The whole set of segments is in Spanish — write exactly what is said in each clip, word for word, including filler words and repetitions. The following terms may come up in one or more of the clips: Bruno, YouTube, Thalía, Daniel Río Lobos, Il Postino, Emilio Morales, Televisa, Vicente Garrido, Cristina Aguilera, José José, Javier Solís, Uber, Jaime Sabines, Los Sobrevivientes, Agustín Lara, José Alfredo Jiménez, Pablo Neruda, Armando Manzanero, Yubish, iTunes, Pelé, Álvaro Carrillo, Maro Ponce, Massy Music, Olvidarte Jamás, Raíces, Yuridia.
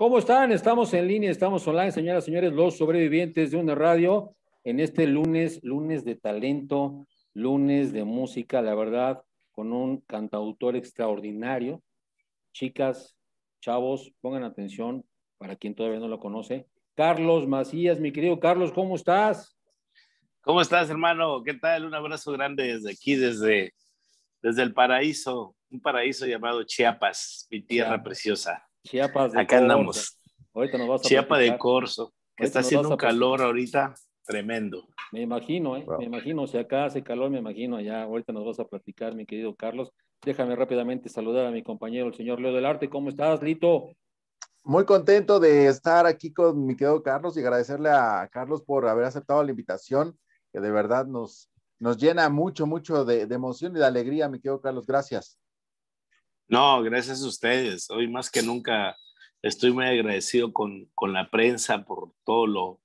¿Cómo están? Estamos en línea, estamos online, señoras y señores, los sobrevivientes de UNE Radio, en este lunes, lunes de talento, lunes de música, la verdad, con un cantautor extraordinario. Chicas, chavos, pongan atención, para quien todavía no lo conoce, Carlos Macías, mi querido Carlos, ¿cómo estás? ¿Cómo estás, hermano? ¿Qué tal? Un abrazo grande desde aquí, desde, desde el paraíso, un paraíso llamado Chiapas, mi tierra Chiapas. Preciosa. Chiapas de Acá Corzo. Andamos. Ahorita nos vas a Chiapa platicar. De Corzo, que está haciendo un calor ahorita tremendo. Me imagino, ¿eh? Wow. Me imagino, si acá hace calor, me imagino allá. Ahorita nos vas a platicar, mi querido Carlos. Déjame rápidamente saludar a mi compañero, el señor Leo D'Olarte. ¿Cómo estás, Lito? Muy contento de estar aquí con mi querido Carlos y agradecerle a Carlos por haber aceptado la invitación, que de verdad nos, nos llena mucho, mucho de, de emoción y de alegría, mi querido Carlos. Gracias. No, gracias a ustedes. Hoy más que nunca estoy muy agradecido con, con la prensa por todo lo,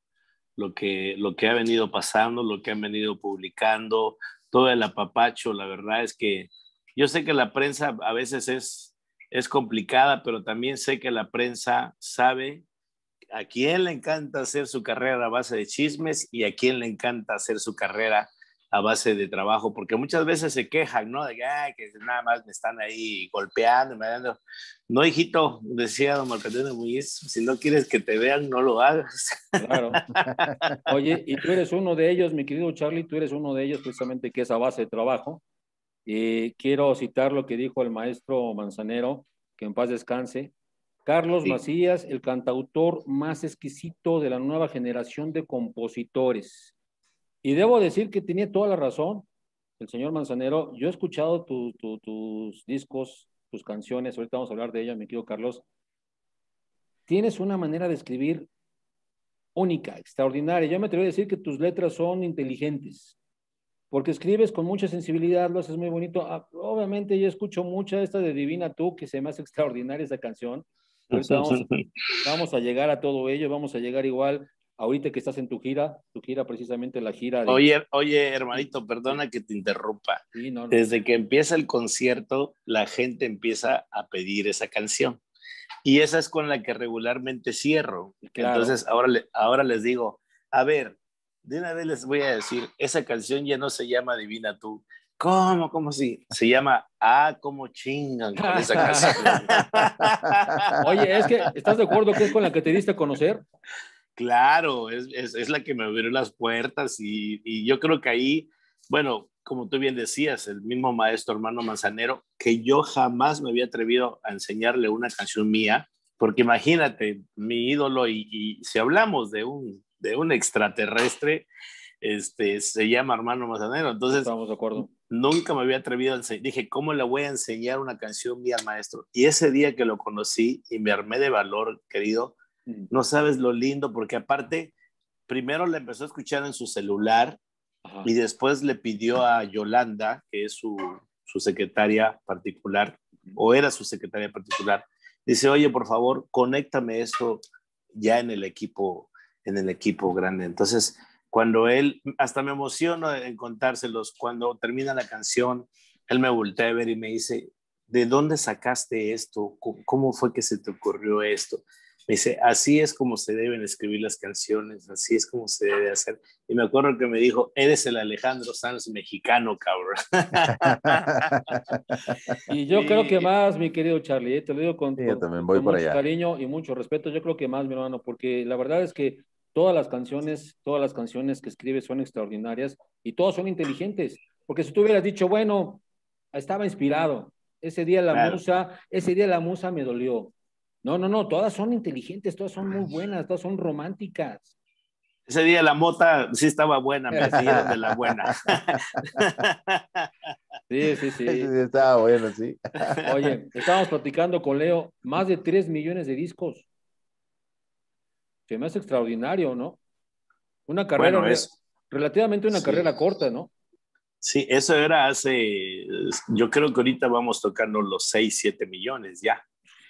lo, que, lo que ha venido pasando, lo que han venido publicando, todo el apapacho. La verdad es que yo sé que la prensa a veces es, es complicada, pero también sé que la prensa sabe a quién le encanta hacer su carrera a base de chismes y a quién le encanta hacer su carrera a base de trabajo, porque muchas veces se quejan, ¿no? De ah, que nada más me están ahí golpeando, me dando. No, hijito, decía don Martín Urieta, si no quieres que te vean, no lo hagas. Claro. Oye, y tú eres uno de ellos, mi querido Charlie, tú eres uno de ellos precisamente que es a base de trabajo. Eh, quiero citar lo que dijo el maestro Manzanero, que en paz descanse. Carlos sí. Macías, el cantautor más exquisito de la nueva generación de compositores. Y debo decir que tenía toda la razón el señor Manzanero. Yo he escuchado tu, tu, tus discos, tus canciones, ahorita vamos a hablar de ellas, mi querido Carlos. Tienes una manera de escribir única, extraordinaria. Yo me atrevo a decir que tus letras son inteligentes, porque escribes con mucha sensibilidad, lo haces muy bonito. Obviamente yo escucho mucha esta de Divina Tú, que se me hace extraordinaria esa canción. Ahorita vamos, vamos a llegar a todo ello, vamos a llegar igual... Ahorita que estás en tu gira, tu gira precisamente la gira de... Oye, oye, hermanito, perdona que te interrumpa. Sí, no, no. Desde que empieza el concierto, la gente empieza a pedir esa canción. Y esa es con la que regularmente cierro. Claro. Entonces, ahora, le, ahora les digo, a ver, de una vez les voy a decir, esa canción ya no se llama Divina Tú. ¿Cómo? ¿Cómo sí? Se llama Ah, cómo chingan con esa canción. Oye, es que, ¿estás de acuerdo que es con la que te diste a conocer? Claro, es, es, es la que me abrió las puertas y, y yo creo que ahí, bueno, como tú bien decías, el mismo maestro Armando Manzanero, que yo jamás me había atrevido a enseñarle una canción mía, porque imagínate, mi ídolo, y, y si hablamos de un, de un extraterrestre, este, se llama Armando Manzanero, entonces estamos de acuerdo. Nunca me había atrevido a enseñar, dije, ¿cómo le voy a enseñar una canción mía al maestro? Y ese día que lo conocí y me armé de valor, querido, no sabes lo lindo, porque aparte primero le empezó a escuchar en su celular. Ajá. Y después le pidió a Yolanda, que es su, su secretaria particular, o era su secretaria particular, dice, oye, por favor, conéctame esto ya en el equipo, en el equipo grande. Entonces, cuando él, hasta me emociono en contárselos, cuando termina la canción, él me voltea a ver y me dice, ¿de dónde sacaste esto? ¿Cómo fue que se te ocurrió esto? Me dice, así es como se deben escribir las canciones, así es como se debe hacer. Y me acuerdo que me dijo, eres el Alejandro Sanz mexicano, cabrón. Y yo sí. creo que más, mi querido Charlie, te lo digo con, sí, yo también voy con por mucho allá. Cariño y mucho respeto, yo creo que más, mi hermano, porque la verdad es que todas las canciones, todas las canciones que escribes son extraordinarias y todas son inteligentes, porque si tú hubieras dicho, bueno, estaba inspirado, ese día la claro. musa, ese día la musa me dolió. No, no, no, todas son inteligentes, todas son muy buenas, todas son románticas. Ese día la mota sí estaba buena, me hacían de la buena. Sí, sí, sí. Ese día estaba bueno, sí. Oye, estábamos platicando con Leo, más de tres millones de discos. Se me hace extraordinario, ¿no? Una carrera, bueno, es... relativamente una sí. carrera corta, ¿no? Sí, eso era hace, yo creo que ahorita vamos tocando los seis, siete millones ya.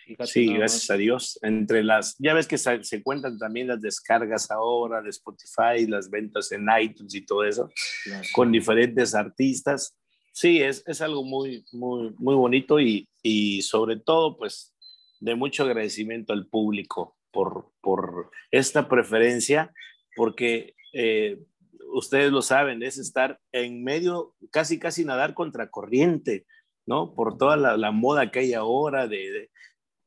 Fíjate, sí, gracias a Dios. Entre las, ya ves que se, se cuentan también las descargas ahora de Spotify, las ventas en iTunes y todo eso, claro. con diferentes artistas. Sí, es, es algo muy, muy, muy bonito y, y sobre todo, pues, de mucho agradecimiento al público por, por esta preferencia, porque eh, ustedes lo saben, es estar en medio, casi casi nadar contra corriente, ¿no? Por toda la, la moda que hay ahora de, de...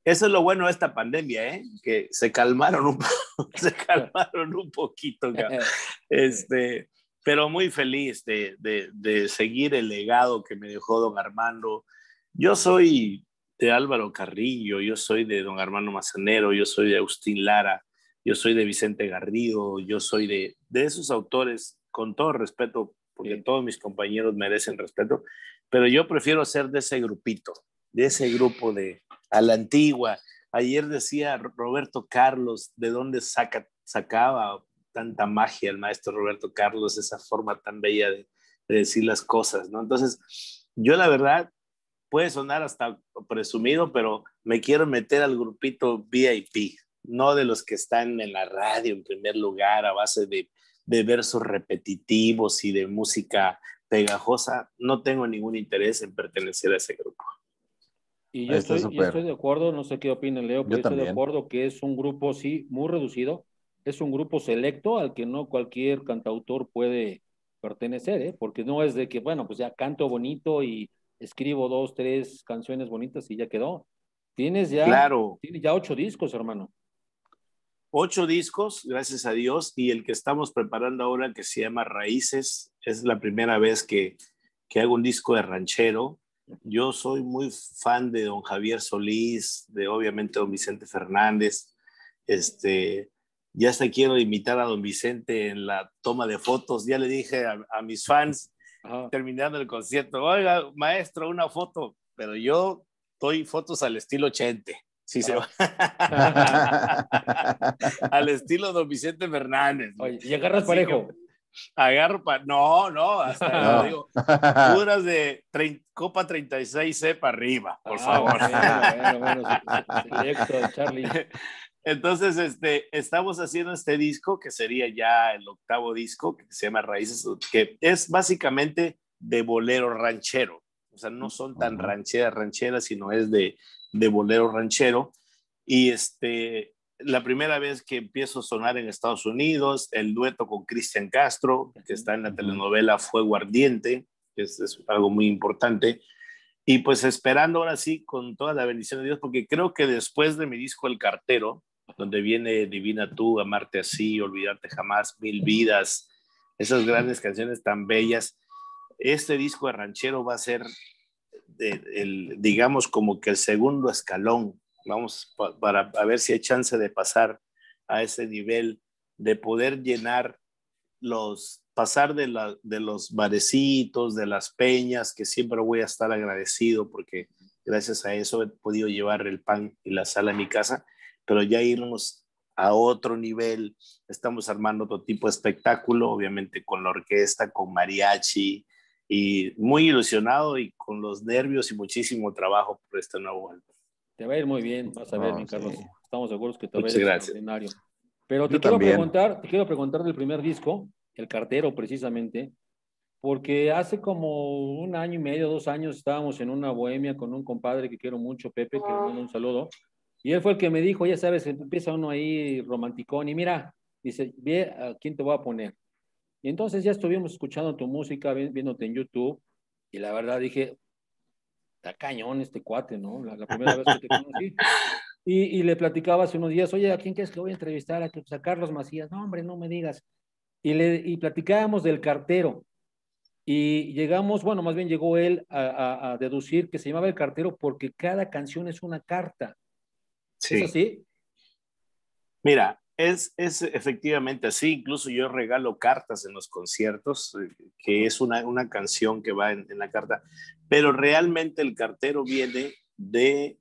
Eso es lo bueno de esta pandemia, ¿eh? Que se calmaron un poco, se calmaron un poquito, cabrón. Este, pero muy feliz de, de, de seguir el legado que me dejó don Armando. Yo soy de Álvaro Carrillo, yo soy de don Armando Manzanero, yo soy de Agustín Lara, yo soy de Vicente Garrido, yo soy de, de esos autores, con todo respeto, porque sí, todos mis compañeros merecen respeto, pero yo prefiero ser de ese grupito, de ese grupo de a la antigua. Ayer decía Roberto Carlos, ¿de dónde saca, sacaba tanta magia el maestro Roberto Carlos, esa forma tan bella de, de decir las cosas, ¿no? Entonces, yo la verdad, puede sonar hasta presumido, pero me quiero meter al grupito V I P, no de los que están en la radio en primer lugar a base de, de versos repetitivos y de música pegajosa. No tengo ningún interés en pertenecer a ese grupo. Y yo estoy, yo estoy de acuerdo, no sé qué opina Leo, pero yo estoy de acuerdo que es un grupo, sí, muy reducido, es un grupo selecto al que no cualquier cantautor puede pertenecer, ¿eh? Porque no es de que, bueno, pues ya canto bonito y escribo dos, tres canciones bonitas y ya quedó. Tienes ya, claro, tienes ya ocho discos, hermano. Ocho discos, gracias a Dios, y el que estamos preparando ahora, que se llama Raíces, es la primera vez que, que hago un disco de ranchero. Yo soy muy fan de don Javier Solís, de obviamente don Vicente Fernández. Este, ya hasta quiero invitar a don Vicente en la toma de fotos. Ya le dije a, a mis fans, ajá, terminando el concierto, oiga, maestro, una foto, pero yo doy fotos al estilo Chente, si se va. Al estilo don Vicente Fernández. Oye, y agarras así parejo. Agarro para, no, no, hasta no. Digo, puras de trein... Copa treinta y seis C para arriba, por ah, favor. Bueno, bueno, bueno, selecto, Charlie. Entonces, este, estamos haciendo este disco, que sería ya el octavo disco, que se llama Raíces, que es básicamente de bolero ranchero. O sea, no son tan rancheras, rancheras, sino es de, de bolero ranchero. Y este, la primera vez que empiezo a sonar en Estados Unidos, el dueto con Cristian Castro, que está en la telenovela Fuego Ardiente, que es, es algo muy importante. Y pues esperando ahora sí, con toda la bendición de Dios, porque creo que después de mi disco El Cartero, donde viene Divina Tú, Amarte Así, Olvidarte Jamás, Mil Vidas, esas grandes canciones tan bellas, este disco de ranchero va a ser el, el, digamos, como que el segundo escalón. Vamos pa, para a ver si hay chance de pasar a ese nivel, de poder llenar los, pasar de, la, de los barecitos, de las peñas, que siempre voy a estar agradecido, porque gracias a eso he podido llevar el pan y la sal a mi casa, pero ya irnos a otro nivel. Estamos armando otro tipo de espectáculo, obviamente con la orquesta, con mariachi, y muy ilusionado y con los nervios y muchísimo trabajo por este nuevo álbum. Te va a ir muy bien, vas a ver, no, mi Carlos. Sí. Estamos seguros que te va a ir extraordinario. Pero te Yo quiero también. preguntar, te quiero preguntar del primer disco, El Cartero, precisamente, porque hace como un año y medio, dos años, estábamos en una bohemia con un compadre que quiero mucho, Pepe, que le mando un saludo. Y él fue el que me dijo, ya sabes, empieza uno ahí romanticón y mira, dice, ve a quién te voy a poner. Y entonces ya estuvimos escuchando tu música, viéndote en YouTube, y la verdad dije, está cañón este cuate, ¿no? La, la primera vez que te conocí. Y, y le platicaba hace unos días, oye, ¿a quién crees que voy a entrevistar? A, pues a Carlos Macías. No, hombre, no me digas. Y, le, y platicábamos del Cartero. Y llegamos, bueno, más bien llegó él a, a, a deducir que se llamaba El Cartero porque cada canción es una carta. Sí. ¿Es así? Mira, es, es efectivamente así. Incluso yo regalo cartas en los conciertos, que es una, una canción que va en, en la carta. Pero realmente El Cartero viene de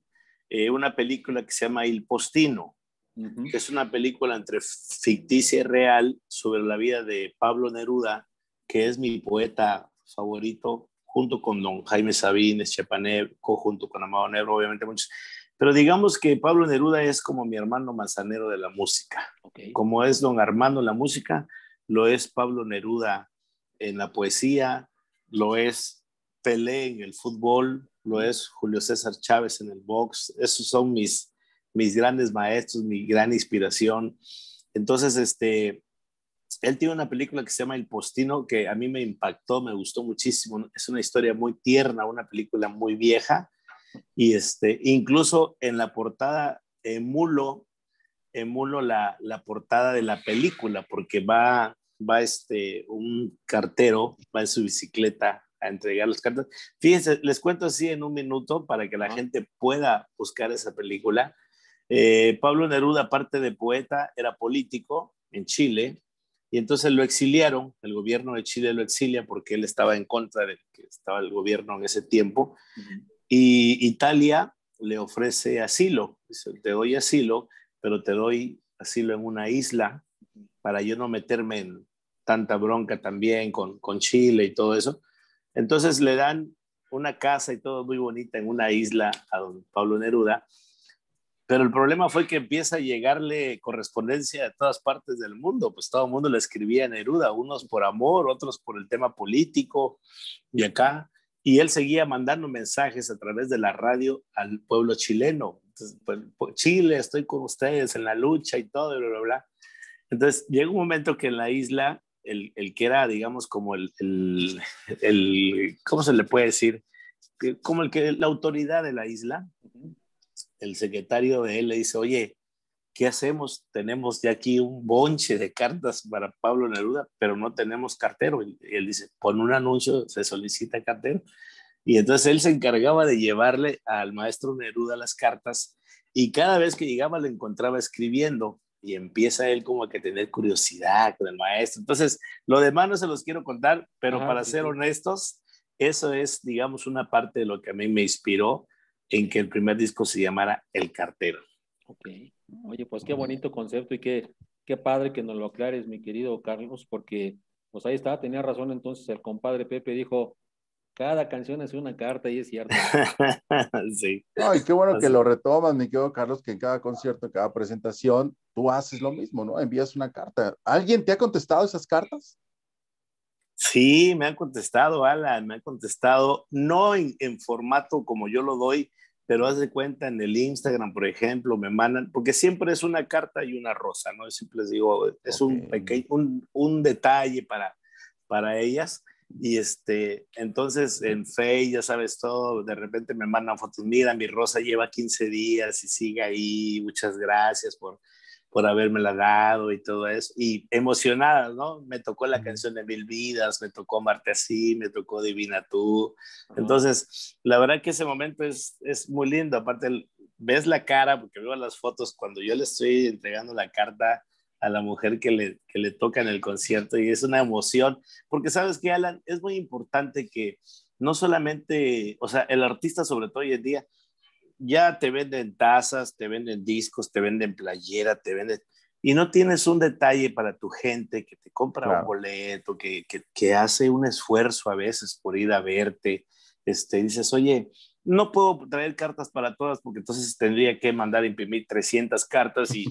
eh, una película que se llama Il Postino, uh-huh, que es una película entre ficticia y real sobre la vida de Pablo Neruda, que es mi poeta favorito, junto con don Jaime Sabines, Chepaneco, junto con Amado Negro, obviamente muchos. Pero digamos que Pablo Neruda es como mi hermano Manzanero de la música. Okay. Como es don Armando en la música, lo es Pablo Neruda en la poesía, lo es Pelé en el fútbol, lo es Julio César Chávez en el box. Esos son mis, mis grandes maestros, mi gran inspiración. Entonces, este, él tiene una película que se llama Il Postino, que a mí me impactó, me gustó muchísimo. Es una historia muy tierna, una película muy vieja. Y este, incluso en la portada emulo, emulo la, la portada de la película, porque va, va este, un cartero, va en su bicicleta a entregar los cartas. Fíjense, les cuento así en un minuto para que la gente pueda buscar esa película. Eh, Pablo Neruda, aparte de poeta, era político en Chile, y entonces lo exiliaron, el gobierno de Chile lo exilia porque él estaba en contra de que estaba el gobierno en ese tiempo. Uh-huh. Y Italia le ofrece asilo, dice, te doy asilo, pero te doy asilo en una isla para yo no meterme en tanta bronca también con, con Chile y todo eso. Entonces le dan una casa y todo muy bonita en una isla a don Pablo Neruda, pero el problema fue que empieza a llegarle correspondencia de todas partes del mundo, pues todo el mundo le escribía a Neruda, unos por amor, otros por el tema político, y acá... Y él seguía mandando mensajes a través de la radio al pueblo chileno. Entonces, pues, Chile, estoy con ustedes en la lucha y todo, bla, bla, bla. Entonces, llega un momento que en la isla, el, el que era, digamos, como el, el, el, ¿cómo se le puede decir? Como el que, la autoridad de la isla, el secretario de él le dice, oye, ¿qué hacemos? Tenemos ya aquí un bonche de cartas para Pablo Neruda, pero no tenemos cartero. Y él dice, pon un anuncio, se solicita cartero. Y entonces él se encargaba de llevarle al maestro Neruda las cartas, y cada vez que llegaba le encontraba escribiendo, y empieza él como que tener curiosidad con el maestro. Entonces, lo demás no se los quiero contar, pero ah, para sí, ser sí. honestos, eso es, digamos, una parte de lo que a mí me inspiró en que el primer disco se llamara El Cartero. Ok. Oye, pues qué bonito concepto y qué, qué padre que nos lo aclares, mi querido Carlos, porque pues ahí está, tenía razón entonces el compadre Pepe, dijo, cada canción es una carta, y es cierto. Sí. Ay, qué bueno que lo retomas, mi querido Carlos, que en cada concierto, en cada presentación, tú haces lo mismo, ¿no? Envías una carta. ¿Alguien te ha contestado esas cartas? Sí, me han contestado, Alan, me han contestado, no en, en formato como yo lo doy, pero haz de cuenta en el Instagram, por ejemplo, me mandan, porque siempre es una carta y una rosa, ¿no? Yo siempre les digo, es okay. un, pequeño, un, un detalle para, para ellas, y este, entonces en Facebook, ya sabes todo, de repente me mandan fotos, mira, mi rosa lleva quince días y sigue ahí, muchas gracias por, por habérmela dado y todo eso, y emocionadas, ¿no? Me tocó la canción de Mil Vidas, me tocó Amarte Así, me tocó Divina Tú. Entonces, la verdad que ese momento es, es muy lindo, aparte ves la cara, porque veo las fotos cuando yo le estoy entregando la carta a la mujer que le, que le toca en el concierto, y es una emoción, porque sabes que, Alan, es muy importante que no solamente, o sea, el artista sobre todo hoy en día, ya te venden tazas, te venden discos, te venden playera, te venden... Y no tienes un detalle para tu gente que te compra claro. un boleto, que, que, que hace un esfuerzo a veces por ir a verte. Este, dices, oye, no puedo traer cartas para todas porque entonces tendría que mandar imprimir trescientas cartas y,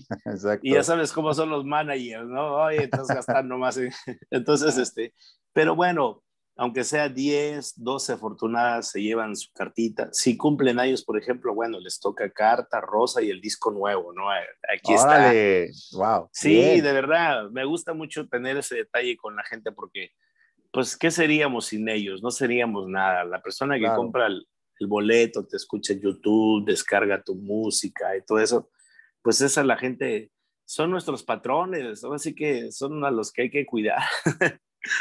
y ya sabes cómo son los managers, ¿no? Oye, estás gastando más. En... Entonces, este... Pero bueno... Aunque sea diez, doce afortunadas se llevan su cartita. Si cumplen ellos, por ejemplo, bueno, les toca carta, rosa y el disco nuevo, ¿no? Aquí ¡Órale! Está. ¡Wow! Sí, bien. De verdad, me gusta mucho tener ese detalle con la gente porque, pues, ¿qué seríamos sin ellos? No seríamos nada. La persona que claro. compra el, el boleto, te escucha en YouTube, descarga tu música y todo eso, pues esa la gente, son nuestros patrones, ¿no? Así que son a los que hay que cuidar.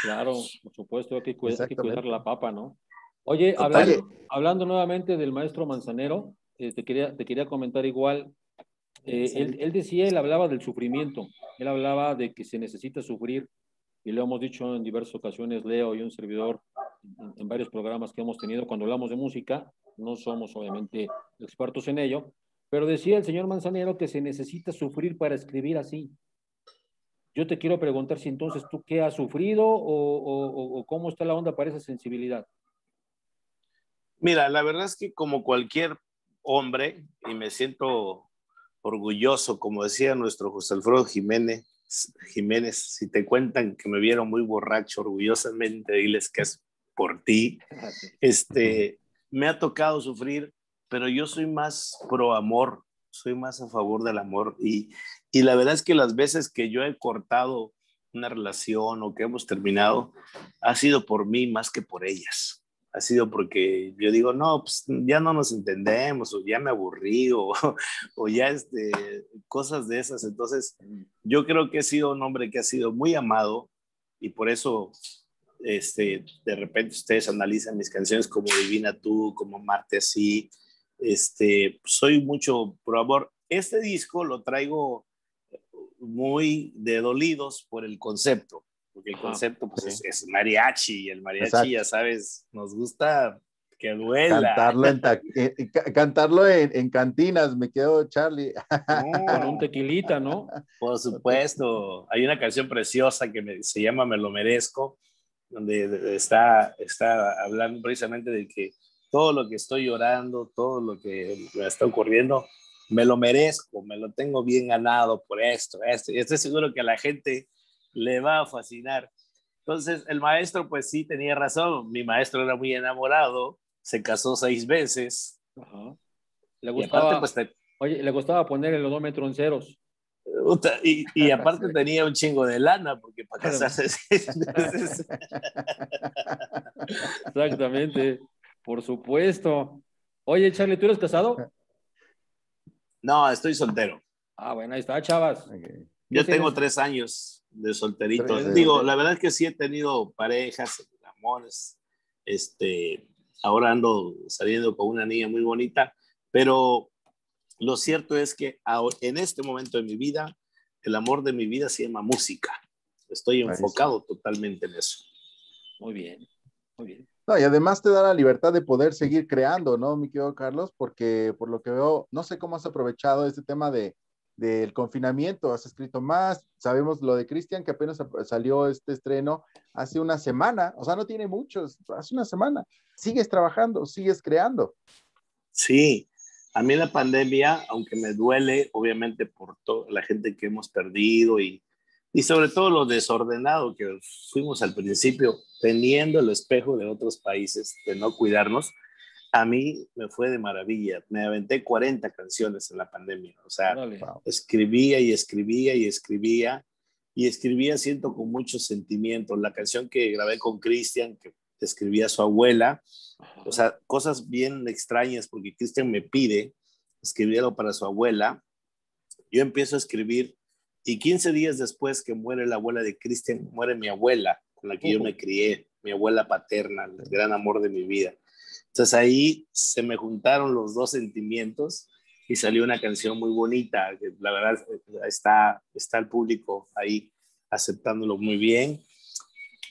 Claro, por supuesto, hay que, cuidar, hay que cuidar la papa, ¿no? Oye, hablando, hablando nuevamente del maestro Manzanero, eh, te, quería, te quería comentar igual, eh, él, él decía, él hablaba del sufrimiento, él hablaba de que se necesita sufrir, y lo hemos dicho en diversas ocasiones, Leo y un servidor, en, en varios programas que hemos tenido, cuando hablamos de música, no somos obviamente expertos en ello, pero decía el señor Manzanero que se necesita sufrir para escribir así. Yo te quiero preguntar si entonces tú qué has sufrido o, o, o cómo está la onda para esa sensibilidad. Mira, la verdad es que como cualquier hombre, y me siento orgulloso, como decía nuestro José Alfredo Jiménez, Jiménez, si te cuentan que me vieron muy borracho, orgullosamente diles que es por ti. Este, me ha tocado sufrir, pero yo soy más pro amor. soy más a favor del amor. Y, y la verdad es que las veces que yo he cortado una relación o que hemos terminado, ha sido por mí más que por ellas. Ha sido porque yo digo, no, pues ya no nos entendemos, o ya me aburrí, o, o ya este, cosas de esas. Entonces, yo creo que he sido un hombre que ha sido muy amado, y por eso este, de repente ustedes analizan mis canciones como Divina Tú, como Amarte Así. Este, soy mucho por amor. Este disco lo traigo muy de dolidos por el concepto, porque el concepto pues, sí. es, es mariachi, y el mariachi, exacto, ya sabes, nos gusta que duela. Cantarlo en, ta cantarlo en, en cantinas, me quedo, Charlie. No, con un tequilita, ¿no? Por supuesto. Hay una canción preciosa que me, se llama Me lo merezco, donde está, está hablando precisamente de que todo lo que estoy llorando, todo lo que me está ocurriendo, me lo merezco, me lo tengo bien ganado por esto, esto. Y estoy seguro que a la gente le va a fascinar. Entonces, el maestro, pues sí, tenía razón. Mi maestro era muy enamorado, se casó seis veces. Ajá. Le gustaba, aparte, pues, te... oye, le gustaba poner el odómetro en ceros. Y, y aparte tenía un chingo de lana, porque para casarse... Entonces... Exactamente, por supuesto. Oye, Charlie, ¿tú eres casado? No, estoy soltero. Ah, bueno, ahí está, chavas. Okay. Yo tengo tres años de solterito. Tres, Digo, tres. La verdad es que sí he tenido parejas, amores. Este, ahora ando saliendo con una niña muy bonita, pero lo cierto es que en este momento de mi vida, el amor de mi vida se llama música. Estoy enfocado totalmente en eso. Muy bien, muy bien. No, y además te da la libertad de poder seguir creando, ¿no, mi querido Carlos? Porque por lo que veo, no sé cómo has aprovechado este tema de, del confinamiento, has escrito más, sabemos lo de Cristian, que apenas salió este estreno hace una semana, o sea, no tiene muchos, hace una semana, sigues trabajando, sigues creando. Sí, a mí la pandemia, aunque me duele, obviamente por toda la gente que hemos perdido y Y sobre todo lo desordenado que fuimos al principio, teniendo el espejo de otros países, de no cuidarnos, a mí me fue de maravilla. Me aventé cuarenta canciones en la pandemia. O sea, wow. escribía y escribía y escribía. Y escribía, siento, con mucho sentimiento. La canción que grabé con Cristian, que escribía a su abuela. O sea, cosas bien extrañas, porque Cristian me pide escribirlo para su abuela. Yo empiezo a escribir. Y quince días después que muere la abuela de Cristian, muere mi abuela, con la que yo me crié, mi abuela paterna, el gran amor de mi vida. Entonces ahí se me juntaron los dos sentimientos y salió una canción muy bonita, que la verdad está, está el público ahí aceptándolo muy bien.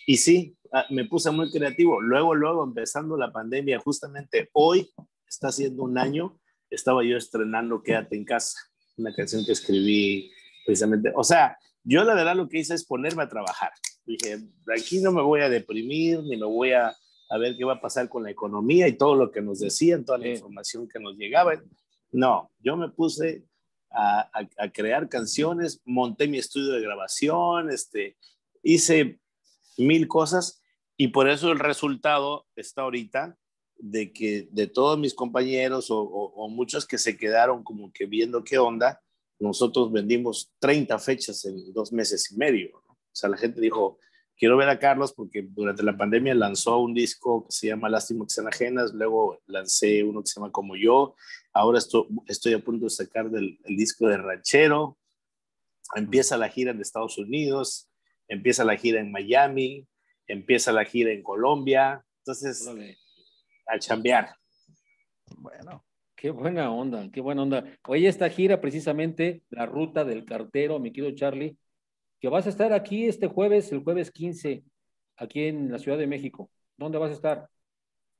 Y sí, me puse muy creativo. Luego, luego, empezando la pandemia, justamente hoy, está siendo un año, estaba yo estrenando Quédate en Casa, una canción que escribí precisamente. O sea, yo la verdad lo que hice es ponerme a trabajar. Dije, aquí no me voy a deprimir, ni me voy a, a ver qué va a pasar con la economía y todo lo que nos decían, toda la información que nos llegaba. No, yo me puse a, a, a crear canciones, monté mi estudio de grabación, este, hice mil cosas, y por eso el resultado está ahorita de que de todos mis compañeros o, o, o muchos que se quedaron como que viendo qué onda, nosotros vendimos treinta fechas en dos meses y medio, ¿no? O sea, la gente dijo, quiero ver a Carlos, porque durante la pandemia lanzó un disco que se llama Lástima que sean ajenas, luego lancé uno que se llama Como Yo, ahora estoy, estoy a punto de sacar del, el disco de Ranchero, empieza la gira en Estados Unidos, empieza la gira en Miami, empieza la gira en Colombia, entonces, a chambear. Bueno. Qué buena onda, qué buena onda. Oye, esta gira precisamente, la ruta del cartero, mi querido Charlie, que vas a estar aquí este jueves, el jueves quince, aquí en la Ciudad de México. ¿Dónde vas a estar?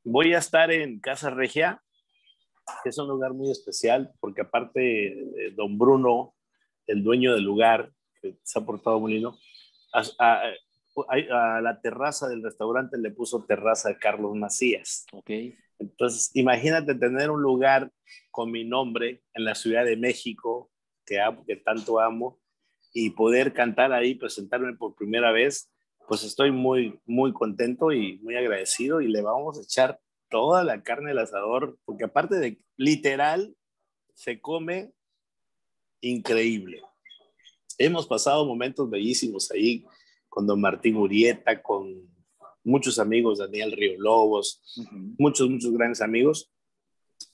Voy a estar en Casa Regia, que es un lugar muy especial, porque aparte don Bruno, el dueño del lugar, que se ha portado muy lindo, a, a, a la terraza del restaurante le puso terraza a Carlos Macías. Ok. Entonces, imagínate tener un lugar con mi nombre en la Ciudad de México, que, amo, que tanto amo, y poder cantar ahí, presentarme por primera vez, pues estoy muy, muy contento y muy agradecido, y le vamos a echar toda la carne al asador, porque aparte de literal, se come increíble. Hemos pasado momentos bellísimos ahí con don Martín Urieta, con muchos amigos, Daniel Río Lobos, uh-huh. muchos, muchos grandes amigos.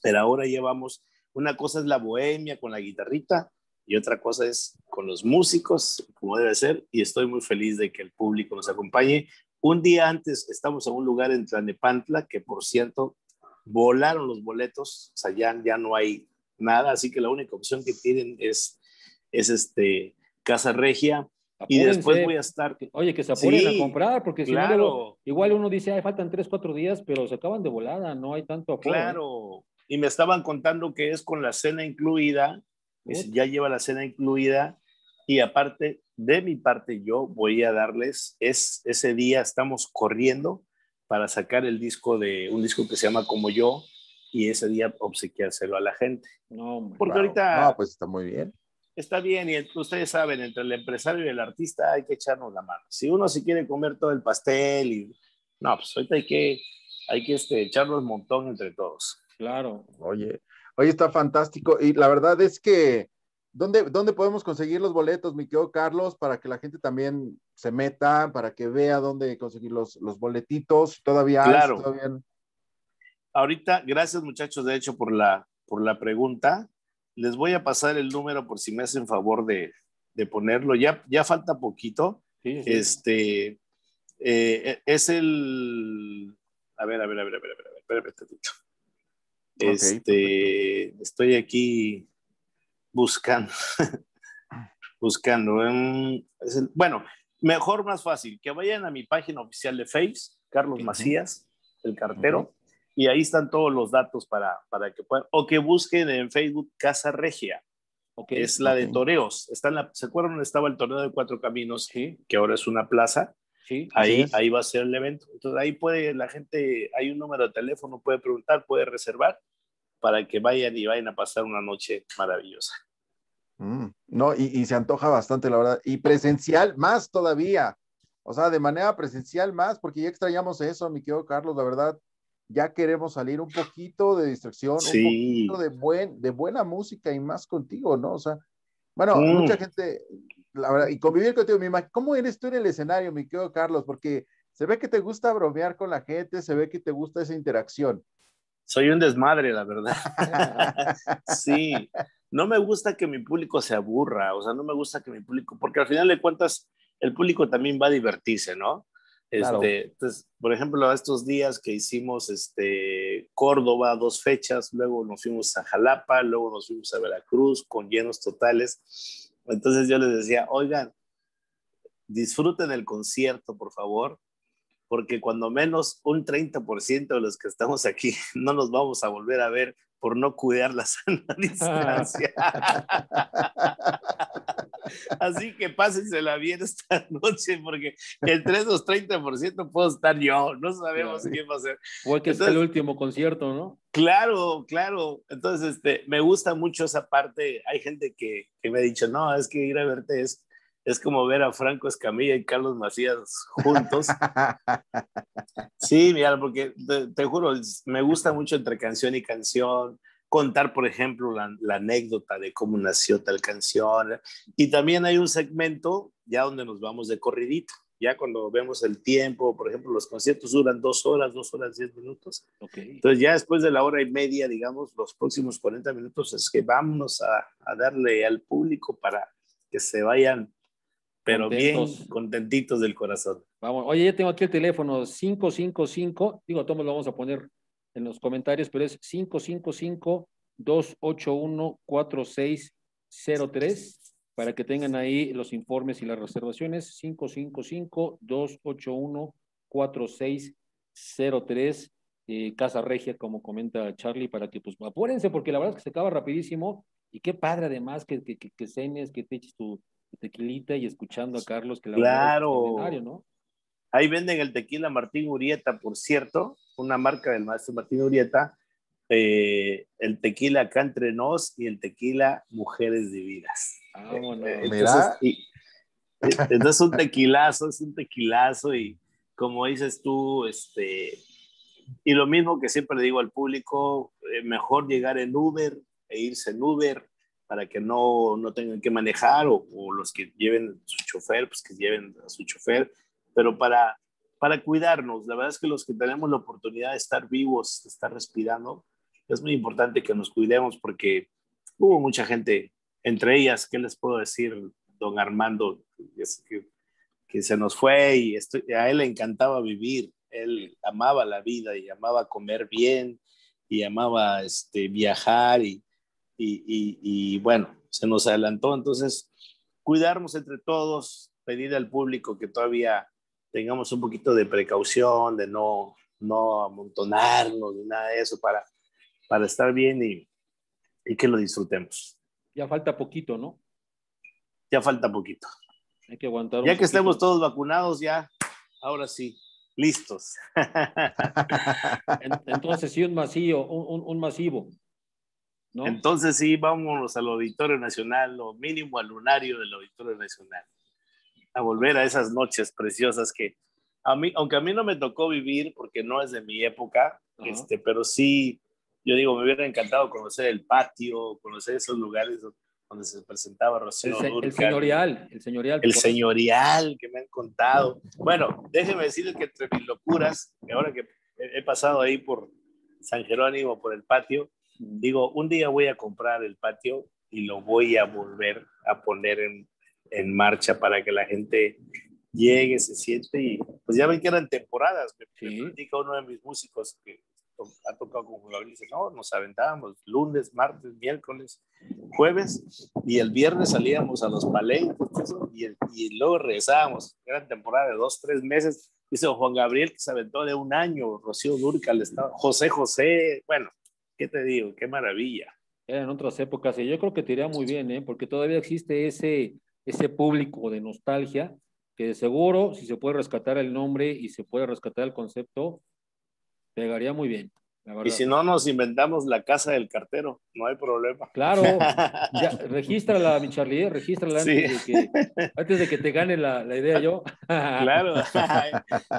Pero ahora llevamos, una cosa es la bohemia con la guitarrita y otra cosa es con los músicos, como debe ser, y estoy muy feliz de que el público nos acompañe. Un día antes estamos en un lugar en Tlanepantla, que por cierto, volaron los boletos, o sea, ya, ya no hay nada, así que la única opción que tienen es, es este, Casa Regia. Apúrense. Y después voy a estar... Oye, que se apuren sí, a comprar, porque si claro. no, luego, igual uno dice, ay, faltan tres, cuatro días, pero se acaban de volada, no hay tanto apuro. Claro, y me estaban contando que es con la cena incluida, es, ya lleva la cena incluida, y aparte, de mi parte, yo voy a darles, es, ese día estamos corriendo para sacar el disco de, un disco que se llama Como Yo, y ese día obsequiárselo a la gente. No, porque wow. ahorita... No, pues está muy bien. Está bien, y ustedes saben, entre el empresario y el artista hay que echarnos la mano. Si uno se quiere comer todo el pastel, y, no, pues ahorita hay que, hay que este, echarnos un montón entre todos. Claro. Oye, oye, está fantástico. Y la verdad es que, ¿dónde, dónde podemos conseguir los boletos, mi querido Carlos? Para que la gente también se meta, para que vea dónde conseguir los, los boletitos. Todavía claro. hay, todavía... Ahorita, gracias muchachos, de hecho, por la, por la pregunta. Les voy a pasar el número por si me hacen favor de, de ponerlo. Ya, ya falta poquito. Sí, sí. Este, eh, es el... A ver, a ver, a ver, a ver, a ver, a ver, a ver, okay, este, perfecto. Estoy aquí buscando. buscando. Um, es el, bueno, mejor, más fácil, que vayan a mi página oficial de Face, Carlos uh-huh. Macías, El Cartero. Uh-huh. Y ahí están todos los datos para, para que puedan, o que busquen en Facebook Casa Regia, okay, es la okay. de toreos, está en la, ¿se acuerdan dónde estaba el torneo de Cuatro Caminos? Sí. Que ahora es una plaza, sí, ahí, ahí va a ser el evento, entonces ahí puede la gente, hay un número de teléfono, puede preguntar, puede reservar, para que vayan y vayan a pasar una noche maravillosa. Mm, no, y, y se antoja bastante la verdad, y presencial más todavía, o sea, de manera presencial más, porque ya extrañamos eso, mi querido Carlos, la verdad. Ya queremos salir un poquito de distracción, sí. un poquito de, buen, de buena música y más contigo, ¿no? O sea, bueno, mm. mucha gente, la verdad, y convivir contigo, mi ma, ¿cómo eres tú en el escenario, mi querido Carlos? Porque se ve que te gusta bromear con la gente, se ve que te gusta esa interacción. Soy un desmadre, la verdad. Sí, no me gusta que mi público se aburra, o sea, no me gusta que mi público, porque al final de cuentas, el público también va a divertirse, ¿no? Este, claro. Entonces, por ejemplo, estos días que hicimos este, Córdoba, dos fechas, luego nos fuimos a Jalapa, luego nos fuimos a Veracruz con llenos totales. Entonces yo les decía, oigan, disfruten el concierto, por favor, porque cuando menos un treinta por ciento de los que estamos aquí no nos vamos a volver a ver por no cuidar la sana distancia. Así que pásensela bien esta noche, porque entre esos treinta por ciento puedo estar yo, no sabemos claro. quién va a ser. O que sea el último concierto, ¿no? Claro, claro. Entonces, este, me gusta mucho esa parte. Hay gente que, que me ha dicho, no, es que ir a verte es, es como ver a Franco Escamilla y Carlos Macías juntos. Sí, mira, porque te, te juro, me gusta mucho entre canción y canción contar, por ejemplo, la, la anécdota de cómo nació tal canción. Y también hay un segmento ya donde nos vamos de corridito. Ya cuando vemos el tiempo, por ejemplo, los conciertos duran dos horas, dos horas, diez minutos. Okay. Entonces ya después de la hora y media, digamos, los próximos cuarenta minutos es que vámonos a, a darle al público para que se vayan, pero contentos. Bien contentitos del corazón. Vamos. Oye, ya tengo aquí el teléfono cinco cinco cinco, digo, todos lo vamos a poner en los comentarios, pero es cinco cinco cinco, dos ocho uno, cuatro seis cero tres para que tengan ahí los informes y las reservaciones, cinco cinco cinco, dos ocho uno, cuatro seis cero tres, eh, Casa Regia, como comenta Charlie, para que pues apúrense, porque la verdad es que se acaba rapidísimo, y qué padre además que, que, que, que cenes, que te eches tu, tu tequilita y escuchando a Carlos, que la claro. verdad es ¿no? Ahí venden el tequila Martín Urieta, por cierto, una marca del maestro Martín Urieta, eh, el tequila Acá Entre Nos y el tequila Mujeres Divinas. Ah, bueno. eh, entonces, y, entonces es un tequilazo, es un tequilazo y como dices tú, este, y lo mismo que siempre le digo al público, eh, mejor llegar en Uber e irse en Uber para que no, no tengan que manejar, o, o los que lleven su chofer, pues que lleven a su chofer, pero para, para cuidarnos. La verdad es que los que tenemos la oportunidad de estar vivos, de estar respirando, es muy importante que nos cuidemos, porque hubo mucha gente, entre ellas, ¿qué les puedo decir? Don Armando, que, que se nos fue, y estoy, a él le encantaba vivir, él amaba la vida y amaba comer bien y amaba este, viajar y, y, y, y bueno, se nos adelantó. Entonces, cuidarnos entre todos, pedir al público que todavía tengamos un poquito de precaución, de no, no amontonarnos ni nada de eso, para, para estar bien y, y que lo disfrutemos. Ya falta poquito, ¿no? Ya falta poquito. Hay que aguantar un poquito. Ya que estemos todos vacunados, ya, ahora sí, listos. Entonces sí, un masivo, un, un masivo, ¿no? Entonces sí, vámonos al Auditorio Nacional, o mínimo al lunario del Auditorio Nacional, a volver a esas noches preciosas que a mí, aunque a mí no me tocó vivir porque no es de mi época, uh-huh. este, pero sí, yo digo, me hubiera encantado conocer el patio, conocer esos lugares donde se presentaba Rocío Dúrcal. El señorial, el señorial. El señorial que me han contado. Bueno, déjenme decirles que entre mis locuras, que ahora que he pasado ahí por San Jerónimo, por el patio, digo, un día voy a comprar el patio y lo voy a volver a poner en, en marcha para que la gente llegue, se siente, y pues ya ven que eran temporadas. Me, sí. me platica uno de mis músicos que ha tocado con Juan Gabriel, no, nos aventábamos lunes, martes, miércoles, jueves, y el viernes salíamos a los palenques y, y luego regresábamos. Era temporada de dos, tres meses. Dice Juan Gabriel que se aventó de un año, Rocío Dúrcal, José José, bueno, ¿qué te digo? Qué maravilla. Eran otras épocas, y yo creo que te iría muy bien, ¿eh? Porque todavía existe ese, ese público de nostalgia, que de seguro, si se puede rescatar el nombre y se puede rescatar el concepto, pegaría muy bien, la verdad. Y si no, nos inventamos la casa del cartero, no hay problema. Claro, ya, regístrala, mi Charlie, regístrala sí. antes, de que, antes de que te gane la, la idea yo. Claro,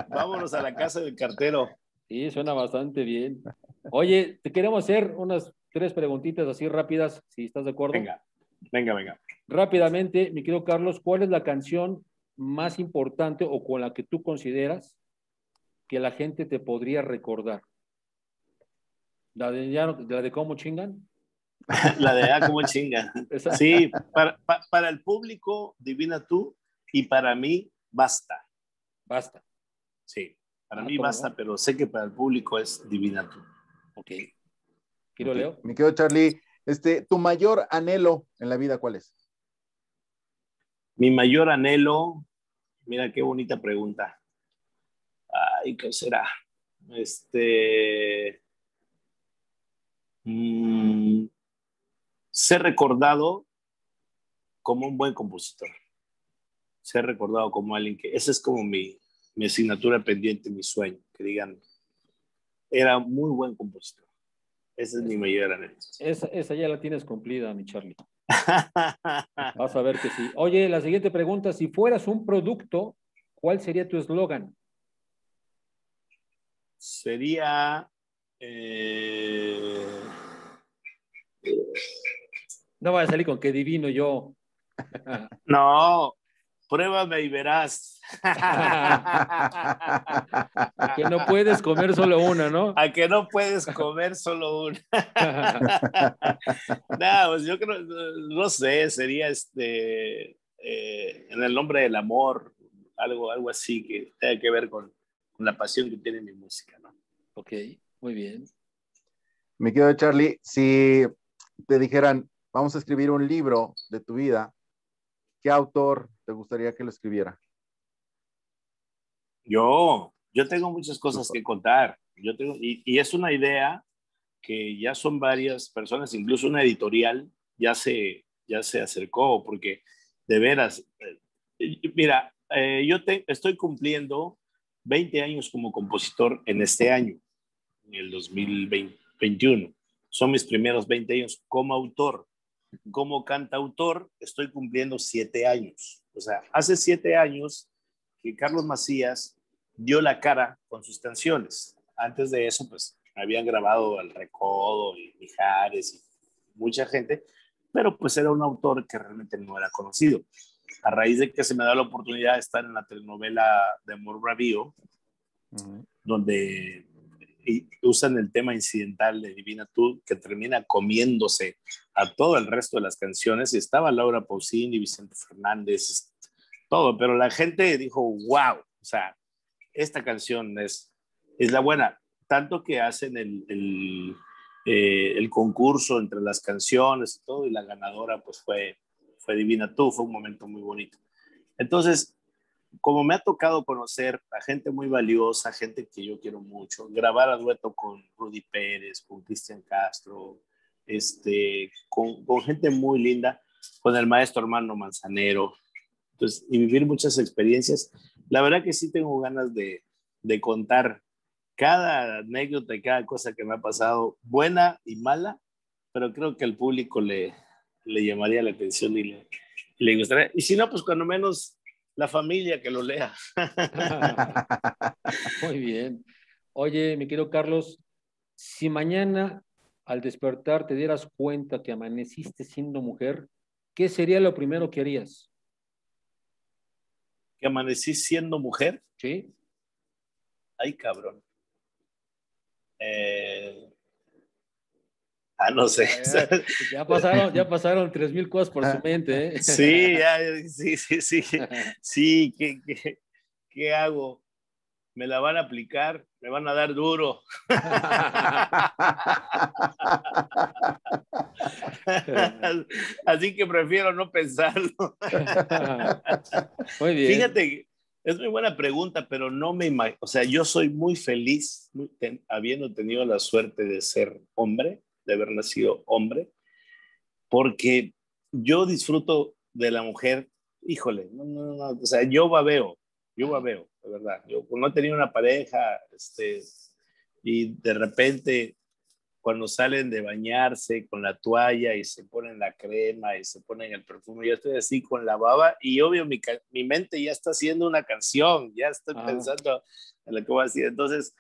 vámonos a la casa del cartero. Sí, suena bastante bien. Oye, te queremos hacer unas tres preguntitas así rápidas, si estás de acuerdo. Venga, venga, venga. Rápidamente, mi querido Carlos, ¿cuál es la canción más importante o con la que tú consideras que la gente te podría recordar? ¿La de, ya, la de cómo chingan? La de ah, cómo chingan. Sí, para, para, para el público, Divina Tú, y para mí, Basta. Basta. Sí, para ah, mí Basta, va. Pero sé que para el público es Divina Tú. Ok. Quiero okay. Leo. Me quedo, Charlie. Este, ¿tu mayor anhelo en la vida cuál es? Mi mayor anhelo, mira qué bonita pregunta. Ay, ¿qué será? Este. Mmm, ser recordado como un buen compositor. Ser recordado como alguien que. Esa es como mi, mi asignatura pendiente, mi sueño. Que digan, era muy buen compositor. Ese es mi mayor anhelo. Esa, esa ya la tienes cumplida, mi Charlie. Vas a ver que sí. Oye, la siguiente pregunta: si fueras un producto, ¿cuál sería tu eslogan? Sería eh... no voy a salir con que divino yo. No, pruébame y verás. A que no puedes comer solo una, ¿no? A que no puedes comer solo una. No, pues yo creo, no sé, sería este eh, en el nombre del amor, algo, algo así que tenga que ver con con la pasión que tiene mi música, ¿no? Ok, muy bien. Me quedo, Charlie, si te dijeran, vamos a escribir un libro de tu vida, ¿qué autor te gustaría que lo escribiera? Yo, yo tengo muchas cosas que contar. Yo tengo, y, y es una idea que ya son varias personas, incluso una editorial, ya se, ya se acercó, porque de veras, eh, mira, eh, yo te, estoy cumpliendo veinte años como compositor en este año, en el dos mil veintiuno. Son mis primeros veinte años como autor. Como cantautor estoy cumpliendo siete años. O sea, hace siete años que Carlos Macías dio la cara con sus canciones. Antes de eso, pues, habían grabado El Recodo y Mijares y mucha gente, pero pues era un autor que realmente no era conocido. A raíz de que se me da la oportunidad de estar en la telenovela de Amor Bravío, uh-huh. donde usan el tema incidental de Divina Tú, que termina comiéndose a todo el resto de las canciones, y estaba Laura Pausini, Vicente Fernández, todo, pero la gente dijo, wow, o sea, esta canción es, es la buena, tanto que hacen el, el, eh, el concurso entre las canciones y todo, y la ganadora pues fue, fue Divina Tú, fue un momento muy bonito. Entonces, como me ha tocado conocer a gente muy valiosa, gente que yo quiero mucho, grabar a dueto con Rudy Pérez, con Cristian Castro, este, con, con gente muy linda, con el maestro Armando Manzanero, entonces, y vivir muchas experiencias. La verdad que sí tengo ganas de, de contar cada anécdota y cada cosa que me ha pasado, buena y mala, pero creo que al público le, le llamaría la atención y le, le gustaría. Y si no, pues cuando menos la familia que lo lea. Muy bien. Oye, mi querido Carlos, si mañana al despertar te dieras cuenta que amaneciste siendo mujer, ¿qué sería lo primero que harías? ¿Que amanecí siendo mujer? Sí. Ay, cabrón. Eh... Ah, no sé. Ya, ya pasaron, ya pasaron tres mil cosas por su mente, ¿eh? Sí, ya, sí, sí, sí. Sí, ¿qué, qué, qué hago? Me la van a aplicar, me van a dar duro. Así que prefiero no pensarlo. Muy bien. Fíjate, es muy buena pregunta, pero no me imagino. O sea, yo soy muy feliz muy ten, habiendo tenido la suerte de ser hombre, de haber nacido hombre, porque yo disfruto de la mujer. Híjole, no, no, no, o sea, yo babeo. Yo babeo, de verdad. Yo no tenía una pareja, este, y de repente cuando salen de bañarse con la toalla y se ponen la crema y se ponen el perfume, yo estoy así con la baba y obvio mi, mi mente ya está haciendo una canción, ya estoy ah. pensando en lo que voy a decir. Entonces,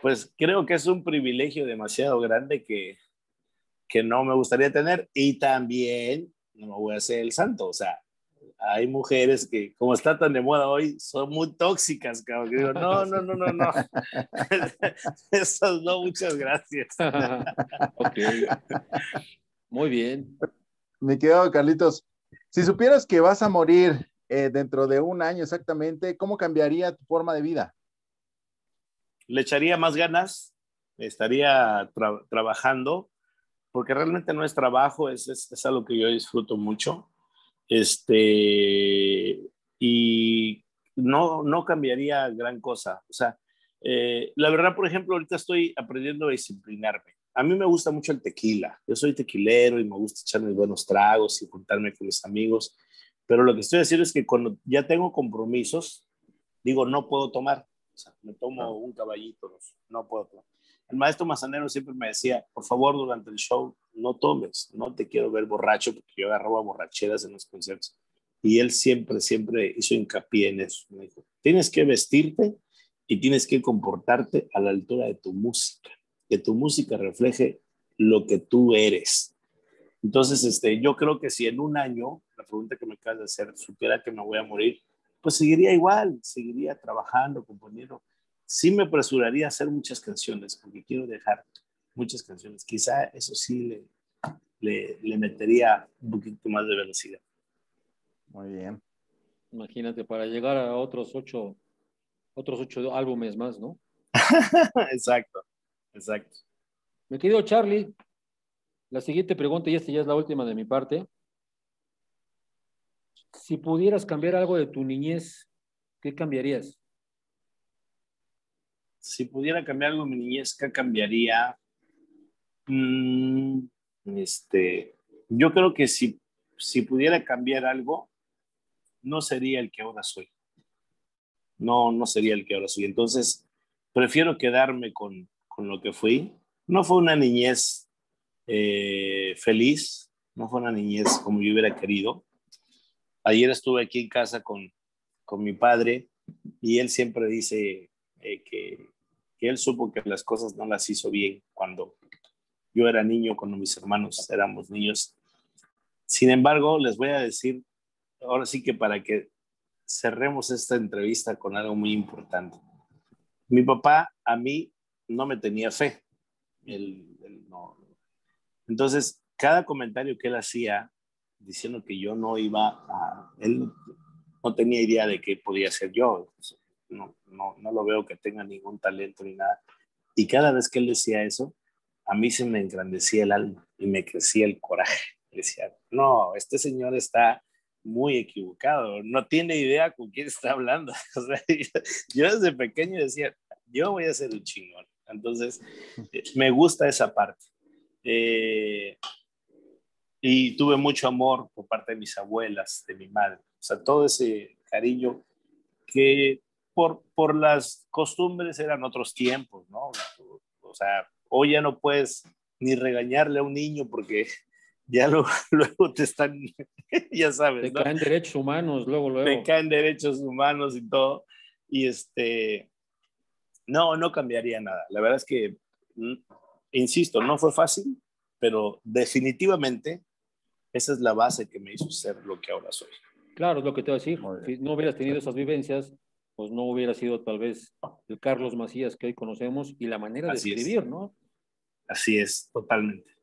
pues creo que es un privilegio demasiado grande que, que no me gustaría tener, y también no me voy a hacer el santo, o sea, hay mujeres que, como está tan de moda hoy, son muy tóxicas, cabrón. Digo, no, no, no, no, no. Esas no, muchas gracias. Ok. Muy bien. Me quedo, Carlitos. Si supieras que vas a morir eh, dentro de un año exactamente, ¿cómo cambiaría tu forma de vida? Le echaría más ganas, estaría tra trabajando, porque realmente no es trabajo, es, es, es algo que yo disfruto mucho. Este, y no, no cambiaría gran cosa. O sea, eh, la verdad, por ejemplo, ahorita estoy aprendiendo a disciplinarme. A mí me gusta mucho el tequila. Yo soy tequilero y me gusta echar mis buenos tragos y juntarme con mis amigos. Pero lo que estoy haciendo es que cuando ya tengo compromisos, digo, no puedo tomar. O sea, me tomo no. un caballito, no puedo tomar. El maestro Manzanero siempre me decía, por favor, durante el show, no tomes, no te quiero ver borracho, porque yo agarraba borracheras en los conciertos. Y él siempre, siempre hizo hincapié en eso. Me dijo, tienes que vestirte y tienes que comportarte a la altura de tu música, que tu música refleje lo que tú eres. Entonces, este, yo creo que si en un año, la pregunta que me acabas de hacer, supiera que me voy a morir, pues seguiría igual, seguiría trabajando, componiendo. Sí me apresuraría a hacer muchas canciones, porque quiero dejar muchas canciones. Quizá eso sí le, le, le metería un poquito más de velocidad. Muy bien. Imagínate, para llegar a otros ocho, otros ocho álbumes más, ¿no? Exacto, exacto. Mi querido Charlie, la siguiente pregunta, y esta ya es la última de mi parte. Si pudieras cambiar algo de tu niñez, ¿qué cambiarías? Si pudiera cambiar algo en mi niñez, ¿qué cambiaría? Mm, este, yo creo que si, si pudiera cambiar algo, no sería el que ahora soy. No, no sería el que ahora soy. Entonces, prefiero quedarme con, con lo que fui. No fue una niñez eh, feliz, no fue una niñez como yo hubiera querido. Ayer estuve aquí en casa con, con mi padre y él siempre dice eh, que... que él supo que las cosas no las hizo bien cuando yo era niño, cuando mis hermanos éramos niños, Sin embargo, les voy a decir, ahora sí que para que cerremos esta entrevista con algo muy importante. Mi papá a mí no me tenía fe. Él, él no. Entonces, cada comentario que él hacía, diciendo que yo no iba a... Él no tenía idea de qué podía ser yo. No, no, no lo veo que tenga ningún talento ni nada. Y cada vez que él decía eso, a mí se me engrandecía el alma y me crecía el coraje. Decía, no, este señor está muy equivocado, no tiene idea con quién está hablando. O sea, yo desde pequeño decía, yo voy a ser un chingón. Entonces, me gusta esa parte. Eh, y tuve mucho amor por parte de mis abuelas, de mi madre. O sea, todo ese cariño que por, por las costumbres eran otros tiempos, ¿no? O sea, hoy ya no puedes ni regañarle a un niño porque... ya lo, luego te están, ya sabes, te ¿no? caen derechos humanos, luego, luego. Te caen derechos humanos y todo. Y este, no, no cambiaría nada. La verdad es que, insisto, no fue fácil, pero definitivamente esa es la base que me hizo ser lo que ahora soy. Claro, es lo que te voy a decir. Si no hubieras tenido esas vivencias, pues no hubiera sido tal vez el Carlos Macías que hoy conocemos y la manera de escribir, ¿no? Así es, totalmente.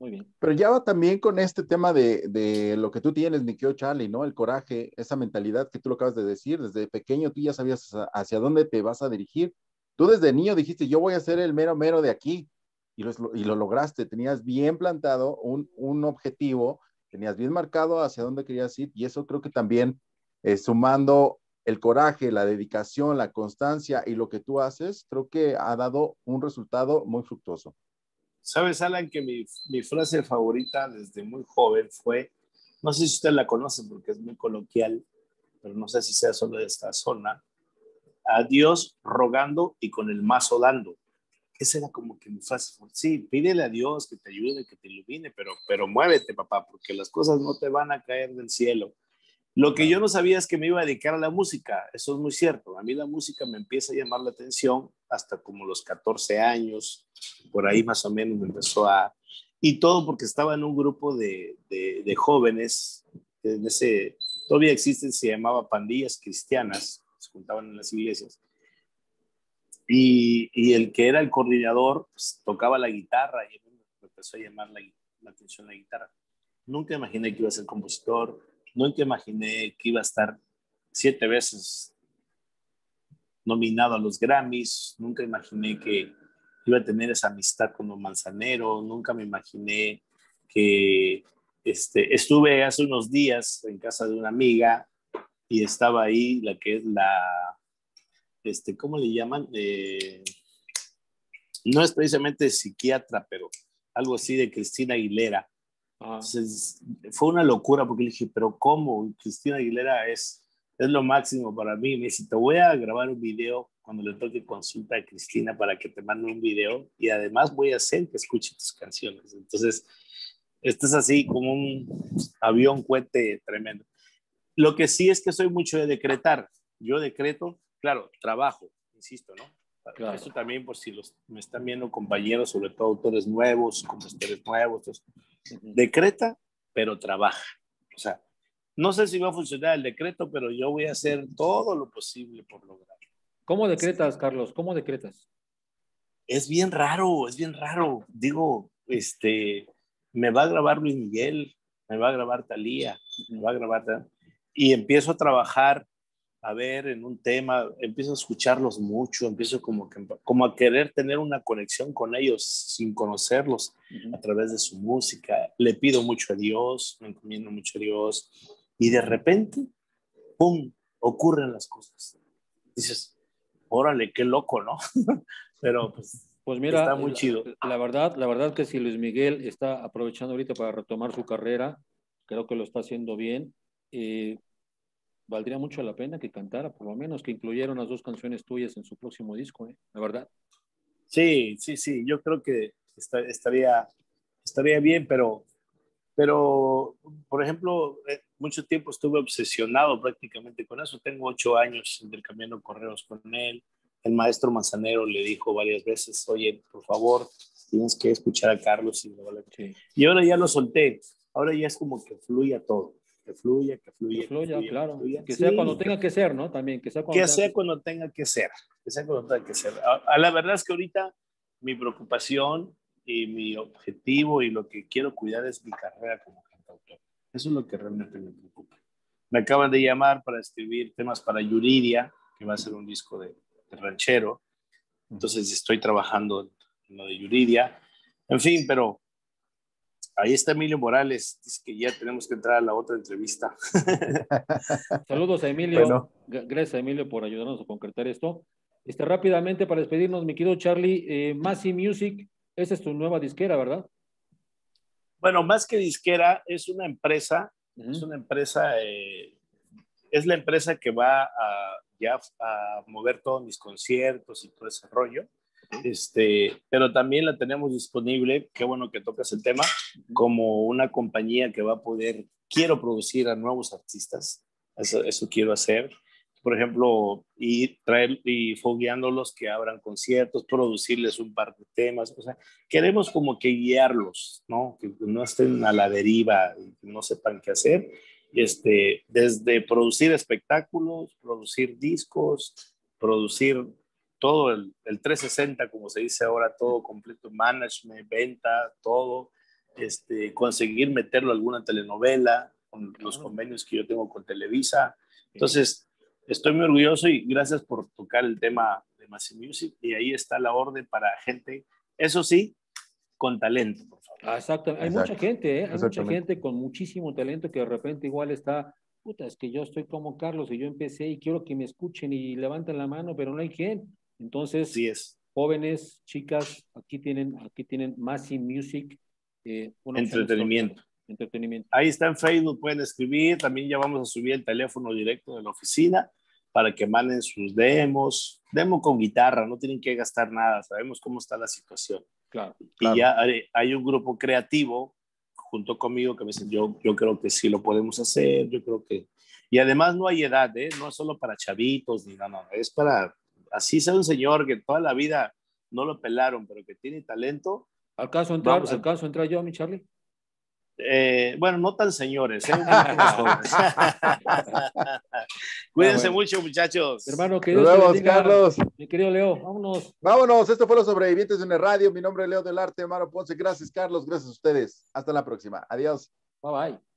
Muy bien. Pero ya va también con este tema de, de lo que tú tienes, mi querido Charlie, ¿no? El coraje, esa mentalidad que tú lo acabas de decir. Desde pequeño tú ya sabías hacia dónde te vas a dirigir. Tú desde niño dijiste, yo voy a ser el mero mero de aquí. Y lo, y lo lograste. Tenías bien plantado un, un objetivo. Tenías bien marcado hacia dónde querías ir. Y eso creo que también eh, sumando el coraje, la dedicación, la constancia y lo que tú haces, creo que ha dado un resultado muy fructuoso. ¿Sabes, Alan, que mi, mi frase favorita desde muy joven fue, no sé si usted la conoce porque es muy coloquial, pero no sé si sea solo de esta zona, a Dios rogando y con el mazo dando? Esa era como que mi frase, sí, pídele a Dios que te ayude, que te ilumine, pero, pero muévete, papá, porque las cosas no te van a caer del cielo. Lo que yo no sabía es que me iba a dedicar a la música, eso es muy cierto. A mí la música me empieza a llamar la atención hasta como los catorce años, por ahí más o menos me empezó a... Y todo porque estaba en un grupo de, de, de jóvenes, en ese, todavía existen, se llamaba pandillas cristianas, se juntaban en las iglesias. Y, y el que era el coordinador pues, tocaba la guitarra y me empezó a llamar la, la atención la guitarra. Nunca imaginé que iba a ser compositor. Nunca imaginé que iba a estar siete veces nominado a los Grammys. Nunca imaginé que iba a tener esa amistad con los Manzanero. Nunca me imaginé que... Este, estuve hace unos días en casa de una amiga y estaba ahí la que es la... Este, ¿cómo le llaman? Eh, no es precisamente psiquiatra, pero algo así de Cristina Aguilera. Entonces, fue una locura porque le dije, pero ¿cómo? Cristina Aguilera es, es lo máximo para mí. Me dice, te voy a grabar un video cuando le toque consulta a Cristina para que te mande un video y además voy a hacer que escuche tus canciones. Entonces, esto es así como un avión cohete tremendo. Lo que sí es que soy mucho de decretar. Yo decreto, claro, trabajo, insisto, ¿no? Claro. Eso también por si los, me están viendo compañeros, sobre todo autores nuevos, compositores nuevos, entonces, decreta, pero trabaja. O sea, no sé si va a funcionar el decreto, pero yo voy a hacer todo lo posible por lograrlo. ¿Cómo decretas, Carlos? ¿Cómo decretas? Es bien raro, es bien raro. Digo, este, me va a grabar Luis Miguel, me va a grabar Thalía, me va a grabar... Y empiezo a trabajar, a ver, en un tema, empiezo a escucharlos mucho, empiezo como, que, como a querer tener una conexión con ellos sin conocerlos uh-huh. a través de su música. Le pido mucho a Dios, me encomiendo mucho a Dios y de repente, ¡pum!, ocurren las cosas. Dices, órale, qué loco, ¿no? Pero pues, pues mira, está muy la, chido. La verdad, la verdad que si Luis Miguel está aprovechando ahorita para retomar su carrera, creo que lo está haciendo bien. Eh, Valdría mucho la pena que cantara, por lo menos, que incluyeran las dos canciones tuyas en su próximo disco, ¿eh? La verdad. Sí, sí, sí, yo creo que está, estaría, estaría bien, pero, pero, por ejemplo, eh, mucho tiempo estuve obsesionado prácticamente con eso. Tengo ocho años intercambiando correos con él. El maestro Manzanero le dijo varias veces, oye, por favor, tienes que escuchar a Carlos. Y, sí. y ahora ya lo solté. Ahora ya es como que fluya todo, que fluya, que fluya. Que fluya, que fluya, claro. Que, fluya. que sea sí. cuando tenga que ser, ¿no? También, que sea cuando, que tenga, sea que... cuando tenga que ser. Que sea cuando tenga que ser. A, a la verdad es que ahorita mi preocupación y mi objetivo y lo que quiero cuidar es mi carrera como cantautor. Eso es lo que realmente me preocupa. Me acaban de llamar para escribir temas para Yuridia, que va a ser un disco de, de ranchero. Entonces estoy trabajando en lo de Yuridia. En fin, pero ahí está Emilio Morales. Dice que ya tenemos que entrar a la otra entrevista. Saludos a Emilio. Bueno. Gracias a Emilio por ayudarnos a concretar esto. Este, rápidamente, para despedirnos, mi querido Charlie, eh, Massy Music, esa es tu nueva disquera, ¿verdad? Bueno, más que disquera, es una empresa. Uh-huh. Es una empresa, eh, es la empresa que va a, ya a mover todos mis conciertos y todo ese rollo. Uh-huh. Este, pero también la tenemos disponible, qué bueno que tocas el tema, uh-huh, como una compañía que va a poder, quiero producir a nuevos artistas, eso, eso quiero hacer. Por ejemplo, y traer y fogueándolos que abran conciertos, producirles un par de temas, o sea, queremos como que guiarlos, ¿no? Que no estén a la deriva, que no sepan qué hacer, este, desde producir espectáculos, producir discos, producir todo el, el trescientos sesenta, como se dice ahora, todo completo, management, venta, todo, este, conseguir meterlo a alguna telenovela, con los convenios que yo tengo con Televisa, entonces... Estoy muy orgulloso y gracias por tocar el tema de Massy Music. Y ahí está la orden para gente, eso sí, con talento, por favor. Exactamente. Hay Exacto. mucha gente, ¿eh? Hay mucha gente con muchísimo talento que de repente igual está, puta, es que yo estoy como Carlos y yo empecé y quiero que me escuchen y levanten la mano, pero no hay quien. Entonces, sí es. Jóvenes, chicas, aquí tienen, aquí tienen Massy Music. Eh, Entretenimiento. Entretenimiento. Ahí está en Facebook, pueden escribir. También ya vamos a subir el teléfono directo de la oficina para que manden sus demos. Demo con guitarra, no tienen que gastar nada. Sabemos cómo está la situación. Claro, claro. Y ya hay un grupo creativo junto conmigo que me dicen, yo, yo creo que sí lo podemos hacer. Yo creo que... Y además no hay edad, ¿eh? No es solo para chavitos, ni nada, no, no. Es para... Así sea un señor que toda la vida no lo pelaron, pero que tiene talento. ¿Al caso entrar, a... ¿al caso entrar yo, mi Charlie? Eh, bueno, no tan señores, ¿eh? Cuídense ah, bueno. mucho, muchachos. Hermano, que Dios te bendiga, Carlos. Mi querido Leo, vámonos. Vámonos, esto fue Los Sobrevivientes de U N E Radio. Mi nombre es Leo D'Olarte, Maro Ponce. Gracias, Carlos. Gracias a ustedes. Hasta la próxima. Adiós. Bye, bye.